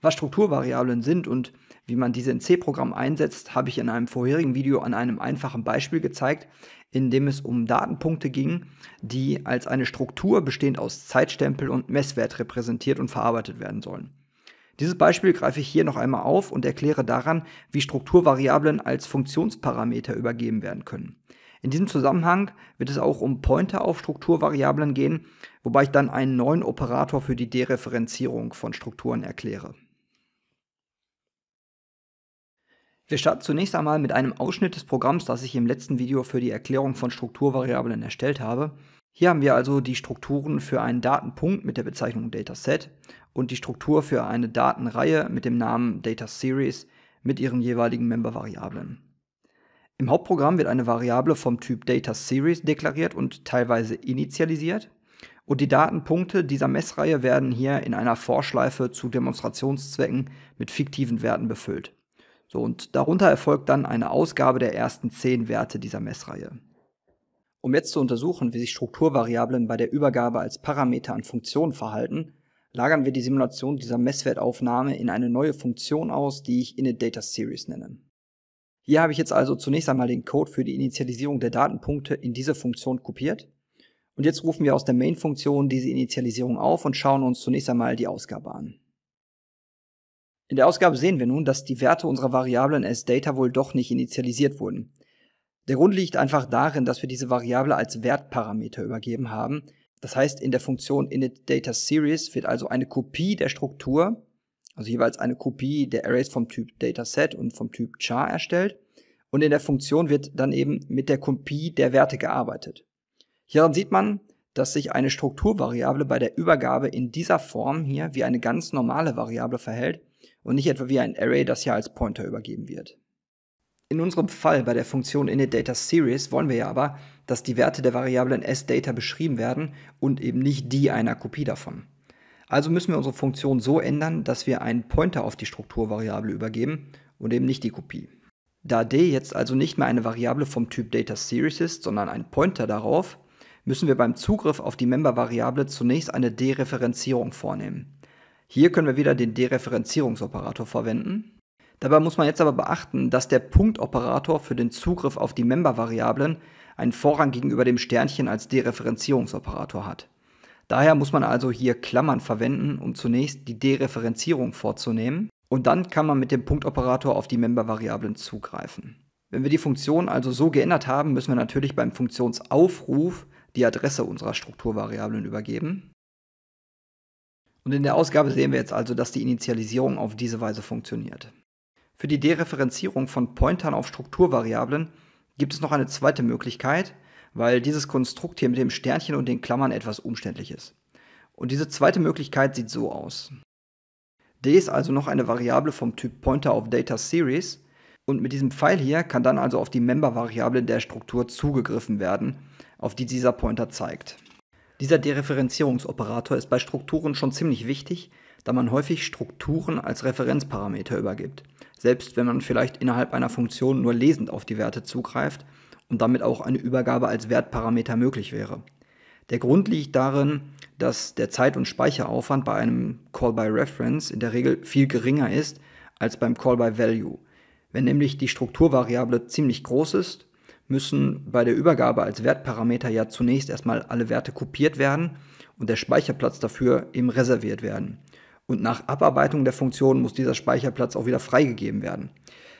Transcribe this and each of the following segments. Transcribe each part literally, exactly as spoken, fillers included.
Was Strukturvariablen sind und wie man diese in C-Programmen einsetzt, habe ich in einem vorherigen Video an einem einfachen Beispiel gezeigt, in dem es um Datenpunkte ging, die als eine Struktur bestehend aus Zeitstempel und Messwert repräsentiert und verarbeitet werden sollen. Dieses Beispiel greife ich hier noch einmal auf und erkläre daran, wie Strukturvariablen als Funktionsparameter übergeben werden können. In diesem Zusammenhang wird es auch um Pointer auf Strukturvariablen gehen, wobei ich dann einen neuen Operator für die Dereferenzierung von Strukturen erkläre. Wir starten zunächst einmal mit einem Ausschnitt des Programms, das ich im letzten Video für die Erklärung von Strukturvariablen erstellt habe. Hier haben wir also die Strukturen für einen Datenpunkt mit der Bezeichnung Dataset und die Struktur für eine Datenreihe mit dem Namen DataSeries mit ihren jeweiligen Membervariablen. Im Hauptprogramm wird eine Variable vom Typ DataSeries deklariert und teilweise initialisiert. Und die Datenpunkte dieser Messreihe werden hier in einer Vorschleife zu Demonstrationszwecken mit fiktiven Werten befüllt. So, und darunter erfolgt dann eine Ausgabe der ersten zehn Werte dieser Messreihe. Um jetzt zu untersuchen, wie sich Strukturvariablen bei der Übergabe als Parameter an Funktionen verhalten, lagern wir die Simulation dieser Messwertaufnahme in eine neue Funktion aus, die ich initDataSeries nenne. Hier habe ich jetzt also zunächst einmal den Code für die Initialisierung der Datenpunkte in diese Funktion kopiert. Und jetzt rufen wir aus der Main-Funktion diese Initialisierung auf und schauen uns zunächst einmal die Ausgabe an. In der Ausgabe sehen wir nun, dass die Werte unserer Variablen as Data wohl doch nicht initialisiert wurden. Der Grund liegt einfach darin, dass wir diese Variable als Wertparameter übergeben haben. Das heißt, in der Funktion initDataSeries wird also eine Kopie der Struktur, also jeweils eine Kopie der Arrays vom Typ Dataset und vom Typ Char erstellt. Und in der Funktion wird dann eben mit der Kopie der Werte gearbeitet. Hieran sieht man, dass sich eine Strukturvariable bei der Übergabe in dieser Form hier wie eine ganz normale Variable verhält und nicht etwa wie ein Array, das hier als Pointer übergeben wird. In unserem Fall bei der Funktion initDataSeries wollen wir ja aber, dass die Werte der Variablen as Data beschrieben werden und eben nicht die einer Kopie davon. Also müssen wir unsere Funktion so ändern, dass wir einen Pointer auf die Strukturvariable übergeben und eben nicht die Kopie. Da D jetzt also nicht mehr eine Variable vom Typ DataSeries ist, sondern ein Pointer darauf, müssen wir beim Zugriff auf die Membervariable zunächst eine Dereferenzierung vornehmen. Hier können wir wieder den Dereferenzierungsoperator verwenden. Dabei muss man jetzt aber beachten, dass der Punktoperator für den Zugriff auf die Membervariablen einen Vorrang gegenüber dem Sternchen als Dereferenzierungsoperator hat. Daher muss man also hier Klammern verwenden, um zunächst die Dereferenzierung vorzunehmen, und dann kann man mit dem Punktoperator auf die Membervariablen zugreifen. Wenn wir die Funktion also so geändert haben, müssen wir natürlich beim Funktionsaufruf die Adresse unserer Strukturvariablen übergeben. Und in der Ausgabe sehen wir jetzt also, dass die Initialisierung auf diese Weise funktioniert. Für die Dereferenzierung von Pointern auf Strukturvariablen gibt es noch eine zweite Möglichkeit, weil dieses Konstrukt hier mit dem Sternchen und den Klammern etwas umständlich ist. Und diese zweite Möglichkeit sieht so aus. D ist also noch eine Variable vom Typ Pointer auf DataSeries und mit diesem Pfeil hier kann dann also auf die Membervariable der Struktur zugegriffen werden, auf die dieser Pointer zeigt. Dieser Dereferenzierungsoperator ist bei Strukturen schon ziemlich wichtig, da man häufig Strukturen als Referenzparameter übergibt, selbst wenn man vielleicht innerhalb einer Funktion nur lesend auf die Werte zugreift und damit auch eine Übergabe als Wertparameter möglich wäre. Der Grund liegt darin, dass der Zeit- und Speicheraufwand bei einem Call-by-Reference in der Regel viel geringer ist als beim Call-by-Value. Wenn nämlich die Strukturvariable ziemlich groß ist, müssen bei der Übergabe als Wertparameter ja zunächst erstmal alle Werte kopiert werden und der Speicherplatz dafür eben reserviert werden. Und nach Abarbeitung der Funktion muss dieser Speicherplatz auch wieder freigegeben werden.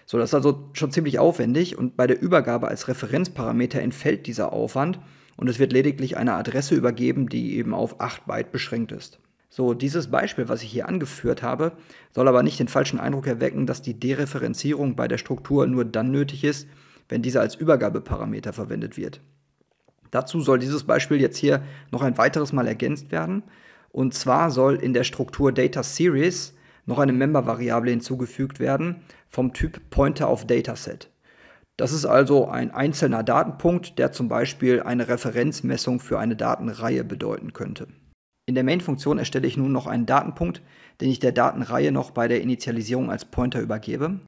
So, das ist also schon ziemlich aufwendig und bei der Übergabe als Referenzparameter entfällt dieser Aufwand und es wird lediglich eine Adresse übergeben, die eben auf acht Byte beschränkt ist. So, dieses Beispiel, was ich hier angeführt habe, soll aber nicht den falschen Eindruck erwecken, dass die Dereferenzierung bei der Struktur nur dann nötig ist, wenn dieser als Übergabeparameter verwendet wird. Dazu soll dieses Beispiel jetzt hier noch ein weiteres Mal ergänzt werden. Und zwar soll in der Struktur DataSeries noch eine Membervariable hinzugefügt werden vom Typ Pointer auf Dataset. Das ist also ein einzelner Datenpunkt, der zum Beispiel eine Referenzmessung für eine Datenreihe bedeuten könnte. In der Main-Funktion erstelle ich nun noch einen Datenpunkt, den ich der Datenreihe noch bei der Initialisierung als Pointer übergebe.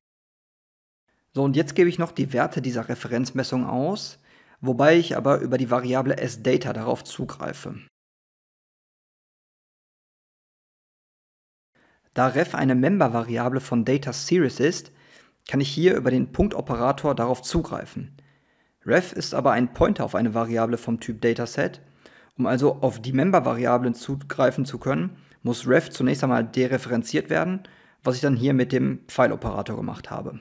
So, und jetzt gebe ich noch die Werte dieser Referenzmessung aus, wobei ich aber über die Variable as Data darauf zugreife. Da ref eine Membervariable von DataSeries ist, kann ich hier über den Punktoperator darauf zugreifen. Ref ist aber ein Pointer auf eine Variable vom Typ Dataset. Um also auf die Membervariablen zugreifen zu können, muss ref zunächst einmal dereferenziert werden, was ich dann hier mit dem Pfeiloperator gemacht habe.